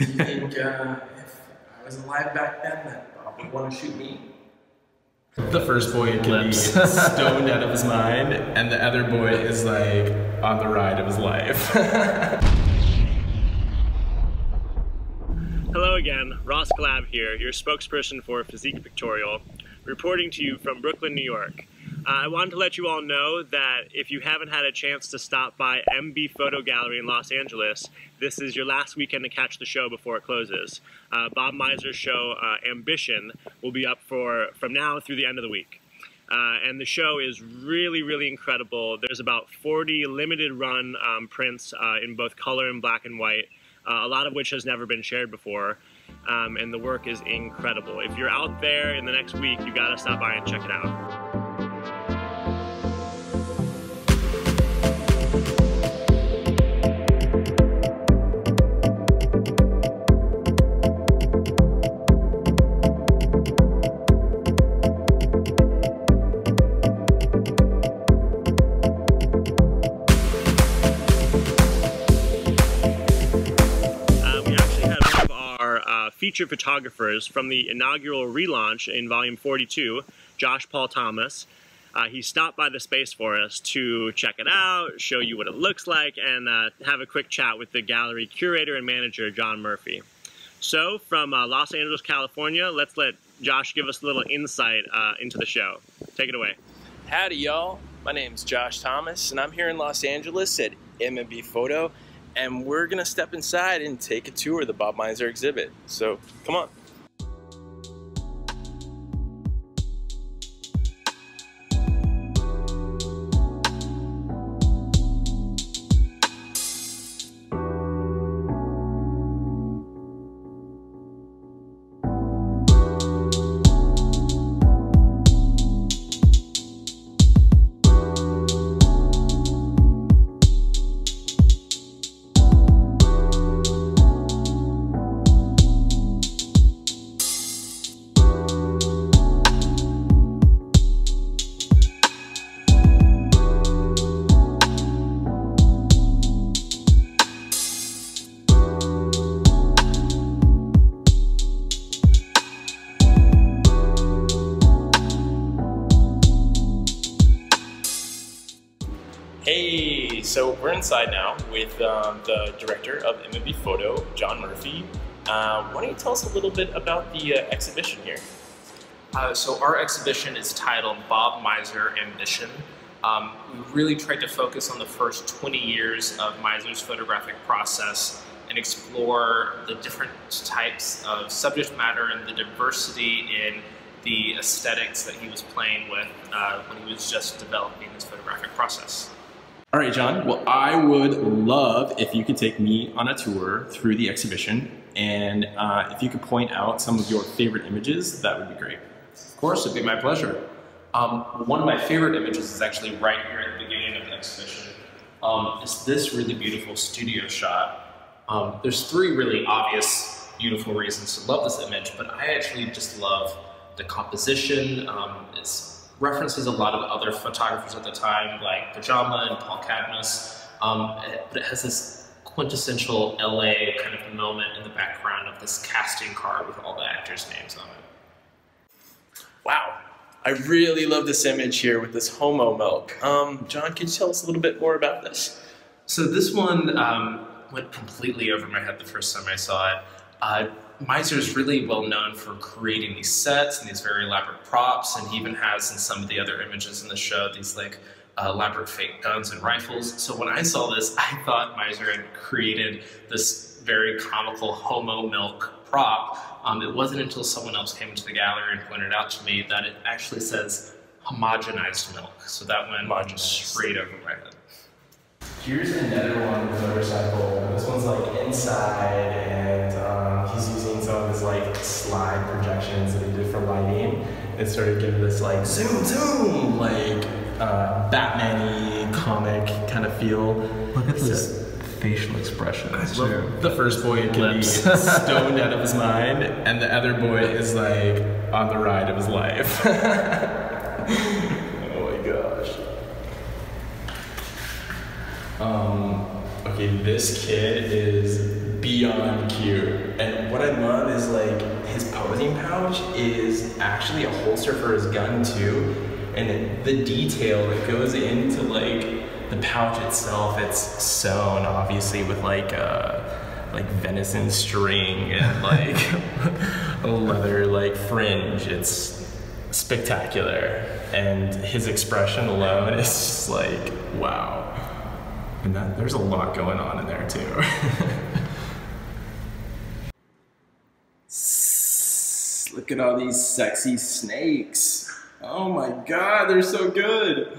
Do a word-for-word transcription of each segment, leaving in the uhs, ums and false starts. Do you think uh, if I was alive back then, that Bob would want to shoot me? The first boy can be stoned out of his mind, and the other boy is like on the ride of his life. Hello again, Ross Glab here, your spokesperson for Physique Pictorial, reporting to you from Brooklyn, New York. Uh, I wanted to let you all know that if you haven't had a chance to stop by M B Photo Gallery in Los Angeles, this is your last weekend to catch the show before it closes. Uh, Bob Mizer's show, uh, Ambition, will be up for from now through the end of the week. Uh, and the show is really, really incredible. There's about forty limited run um, prints uh, in both color and black and white, uh, a lot of which has never been shared before. Um, and the work is incredible. If you're out there in the next week, you gotta stop by and check it out. Featured photographers from the inaugural relaunch in volume forty-two, Josh Paul Thomas. Uh, he stopped by the space for us to check it out, show you what it looks like, and uh, have a quick chat with the gallery curator and manager, John Murphy. So from uh, Los Angeles, California, let's let Josh give us a little insight uh, into the show. Take it away. Howdy, y'all. My name's Josh Thomas, and I'm here in Los Angeles at M M B Photo. And we're gonna step inside and take a tour of the Bob Mizer exhibit. So, come on. Hey, so we're inside now with um, the director of M M B Photo, John Murphy. Uh, why don't you tell us a little bit about the uh, exhibition here? Uh, so our exhibition is titled Bob Mizer Ambition. Um, we really tried to focus on the first twenty years of Mizer's photographic process and explore the different types of subject matter and the diversity in the aesthetics that he was playing with uh, when he was just developing his photographic process. All right, John, well, I would love if you could take me on a tour through the exhibition, and uh, if you could point out some of your favorite images, that would be great. Of course, it'd be my pleasure. Um, one of my favorite images is actually right here at the beginning of the exhibition. Um, it's this really beautiful studio shot. Um, there's three really obvious, beautiful reasons to love this image, but I actually just love the composition. Um, it's references a lot of other photographers at the time, like Pajama and Paul Cadmus, um, but it has this quintessential L A kind of moment in the background of this casting card with all the actors' names on it. Wow, I really love this image here with this homo milk. Um, John, can you tell us a little bit more about this? So this one um, went completely over my head the first time I saw it. Uh, Mizer is really well known for creating these sets and these very elaborate props, and he even has in some of the other images in the show these like uh, elaborate fake guns and rifles. So when I saw this, I thought Mizer had created this very comical homo milk prop. Um, it wasn't until someone else came into the gallery and pointed out to me that it actually says homogenized milk. So that went straight over my head. Here's another one with a motorcycle. This one's like inside, and um, he's using some of his like slide projections that he did for lighting. It's sort of giving this like zoom zoom, like uh, Batman-y comic kind of feel. Look at this facial expression. The first boy can be stoned out of his mind, and the other boy is like on the ride of his life. Oh my gosh. Um, okay, this kid is beyond cute. pouch is actually a holster for his gun too, and the detail that goes into like the pouch itself, it's sewn obviously with like uh, like venison string and like a leather like fringe. It's spectacular, and his expression alone is just like wow. And that, there's a lot going on in there too. Look at all these sexy snakes. Oh my God, they're so good.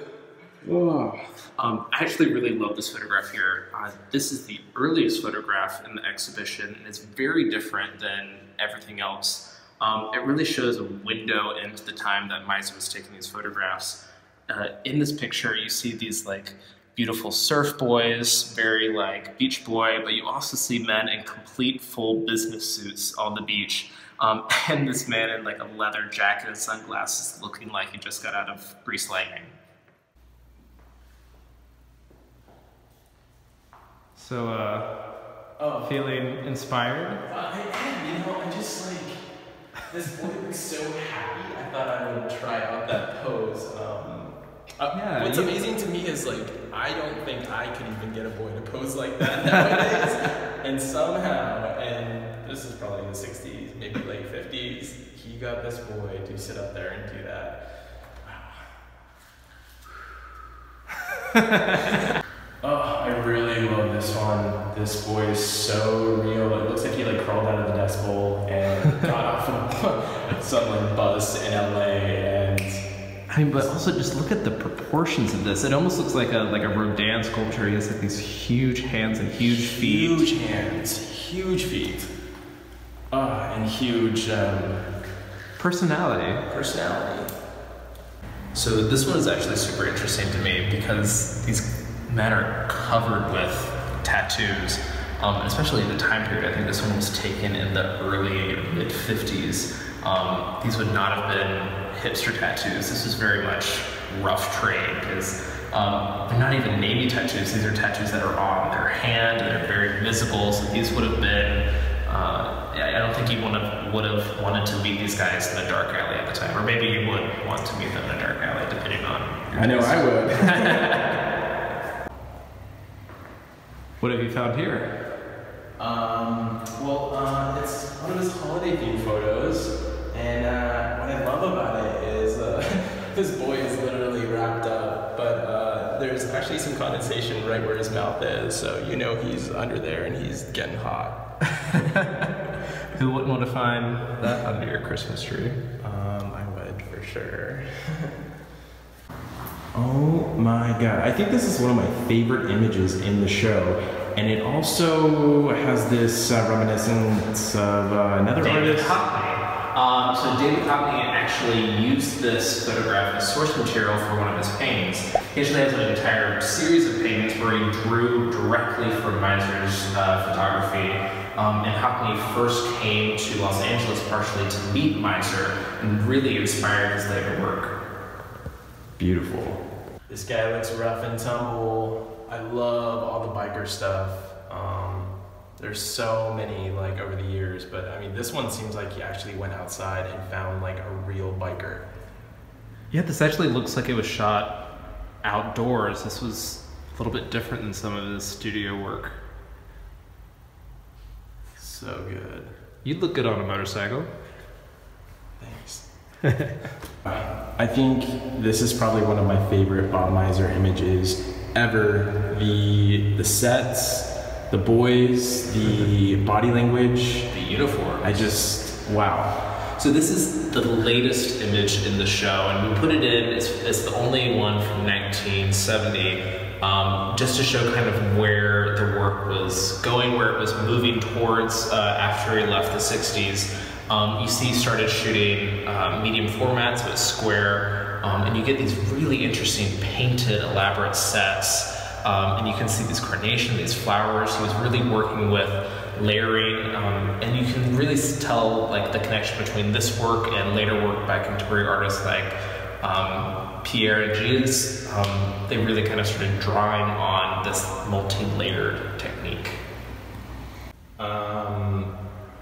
Oh. Um, I actually really love this photograph here. Uh, this is the earliest photograph in the exhibition, and it's very different than everything else. Um, it really shows a window into the time that Mizer was taking these photographs. Uh, in this picture, you see these like beautiful surf boys, very like beach boy, but you also see men in complete full business suits on the beach. Um, and this man in like a leather jacket and sunglasses looking like he just got out of Grease Lightning. So, uh, oh. Feeling inspired? Uh, I am, you know, I just like, this boy looks so happy. I thought I would try out that pose. Um, uh, yeah, what's amazing to me is like, I don't think I could even get a boy to pose like that nowadays. And somehow, and this is probably in the sixties, maybe late fifties, he got this boy to sit up there and do that. Wow. Oh, I really love this one. This boy is so real. It looks like he like crawled out of the dust bowl and got off of some like bus in L A. And I mean, but also just look at the proportions of this. It almost looks like a like a Rodin sculpture. He has like these huge hands and huge feet. Huge hands, huge feet. Ah, oh, and huge um, personality. Personality. So this one is actually super interesting to me because these men are covered with tattoos, um, especially in the time period. I think this one was taken in the early mid fifties. Um, these would not have been hipster tattoos. This was very much rough trade because um, they're not even navy tattoos. These are tattoos that are on their hand and they're very visible. So these would have been, uh, I don't think you would have, would have wanted to meet these guys in a dark alley at the time, or maybe you would want to meet them in a dark alley depending on your I know taste. I would. What have you found here? Um, well, uh, it's one of his holiday themed photos, and uh, what I love about it is uh, this boy is literally wrapped up, but uh, there's actually some condensation right where his mouth is, so you know he's under there and he's getting hot. Who wouldn't want to find that under your Christmas tree? Um, I would, for sure. Oh my God, I think this is one of my favorite images in the show, and it also has this uh, reminiscence of uh, another David artist. Hockney. Um, so David Hockney actually used this photograph as source material for one of his paintings. He actually has an entire series of paintings where he drew directly from Mizer's uh, photography, um, and Hockney first came to Los Angeles partially to meet Mizer and really inspired his later work. Beautiful. This guy looks rough and tumble. I love all the biker stuff. Um, there's so many like over the years, but I mean, this one seems like he actually went outside and found like a real biker. Yeah, this actually looks like it was shot outdoors. This was a little bit different than some of his studio work. So good. You'd look good on a motorcycle. Thanks. I think this is probably one of my favorite Bob Mizer images ever. The the sets, the boys, the body language, the uniform. I just, wow. So this is the latest image in the show, and we put it in, it's, it's the only one from nineteen seventy, um, just to show kind of where the work was going, where it was moving towards uh, after he left the sixties. Um, you see he started shooting uh, medium format, so it's square, um, and you get these really interesting painted elaborate sets, um, and you can see this carnation, these flowers. He was really working with layering, um, and you can really tell like the connection between this work and later work by contemporary artists like um, Pierre Gilles. Um, they really kind of started drawing on this multi-layered technique. Um,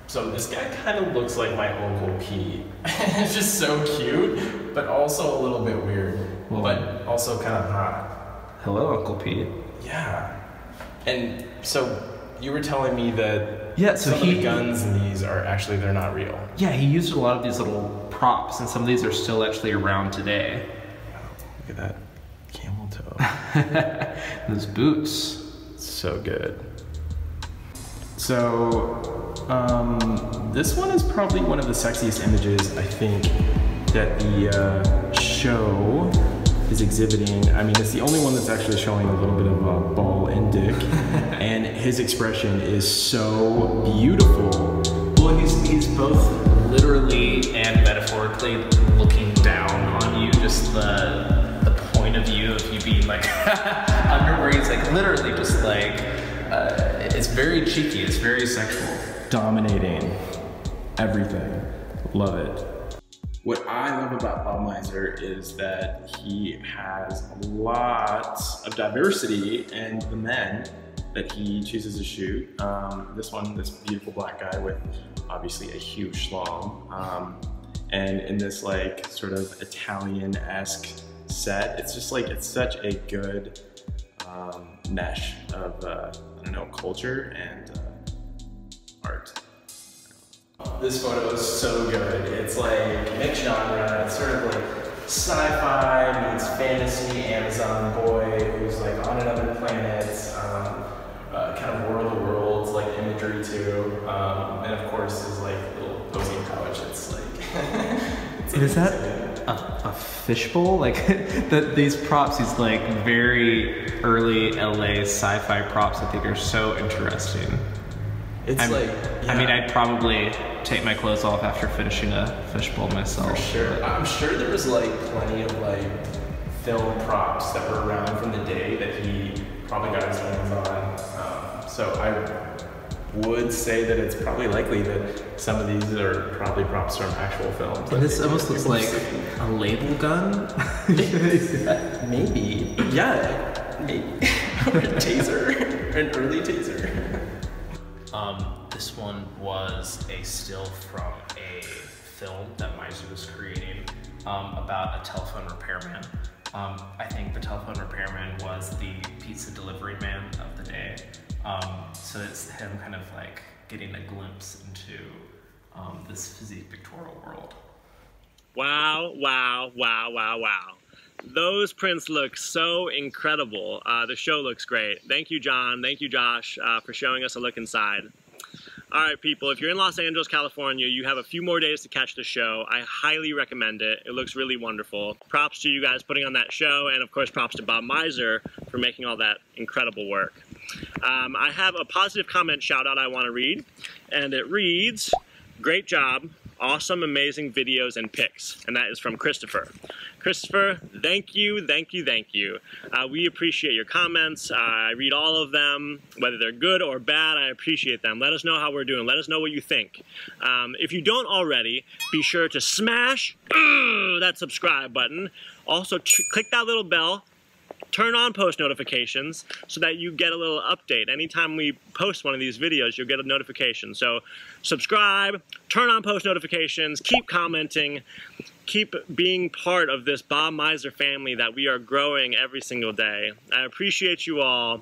So this guy kind of looks like my Uncle P. It's just so cute, but also a little bit weird, well, but also kind of hot. Hello, Uncle P. Yeah. And so you were telling me that yeah, so some he, of the guns in these are actually, they're not real. Yeah, he used a lot of these little props, and some of these are still actually around today. Look at that camel toe. Those boots. So good. So um, this one is probably one of the sexiest images, I think, that the uh, show is exhibiting. I mean, it's the only one that's actually showing a little bit of uh, ball and dick, and his expression is so beautiful. Well, he's, he's both literally and metaphorically looking down on you, just the, the point of view of you being like under where he's like literally just like, uh, it's very cheeky, it's very sexual. Dominating everything. Love it. What I love about Bob Mizer is that he has lots of diversity in the men that he chooses to shoot. Um, this one, this beautiful black guy with obviously a huge schlong. Um, and in this like sort of Italian-esque set, it's just like, it's such a good um, mesh of, uh, I don't know, culture and uh, art. This photo is so good. It's like mixed genre. It's sort of like sci-fi meets fantasy, Amazon boy who's like on another planet, um, uh, kind of War of the Worlds like imagery too. Um, and of course his like little posing pouch. It's like, it's like is that a, a fishbowl? Like the, these props, he's like very early L A sci-fi props, I think, are so interesting. It's I'm, like, yeah. I mean, I'd probably take my clothes off after finishing a fishbowl myself. For sure. But I'm sure there was like plenty of like film props that were around from the day that he probably got his hands on. Um, so I would say that it's probably likely that some of these are probably props from actual films. And this almost looks like a label gun. Maybe. Yeah. Maybe. Or a taser, an early taser. Um, this one was a still from a film that Mizer was creating um, about a telephone repairman. Um, I think the telephone repairman was the pizza delivery man of the day. Um, so it's him kind of like getting a glimpse into um, this physique pictorial world. Wow, wow, wow, wow, wow. Those prints look so incredible. Uh, the show looks great. Thank you, John. Thank you, Josh, uh, for showing us a look inside. All right, people, if you're in Los Angeles, California, you have a few more days to catch the show. I highly recommend it. It looks really wonderful. Props to you guys putting on that show, and of course, props to Bob Mizer for making all that incredible work. Um, I have a positive comment shout out I want to read, and it reads, "Great job. Awesome, amazing videos and pics." And that is from Christopher. Christopher, thank you, thank you, thank you. Uh, we appreciate your comments. Uh, I read all of them, whether they're good or bad, I appreciate them. Let us know how we're doing. Let us know what you think. Um, if you don't already, be sure to smash uh, that subscribe button. Also, click that little bell. Turn on post notifications so that you get a little update. Anytime we post one of these videos, you'll get a notification. So subscribe, turn on post notifications, keep commenting, keep being part of this Bob Mizer family that we are growing every single day. I appreciate you all.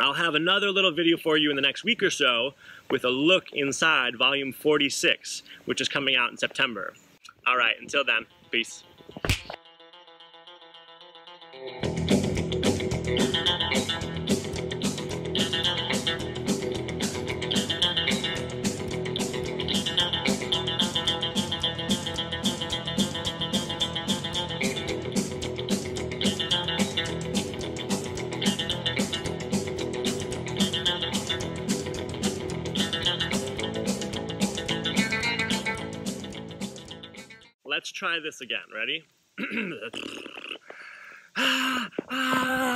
I'll have another little video for you in the next week or so with a look inside volume forty-six, which is coming out in September. All right, until then, peace. Let's try this again. Ready?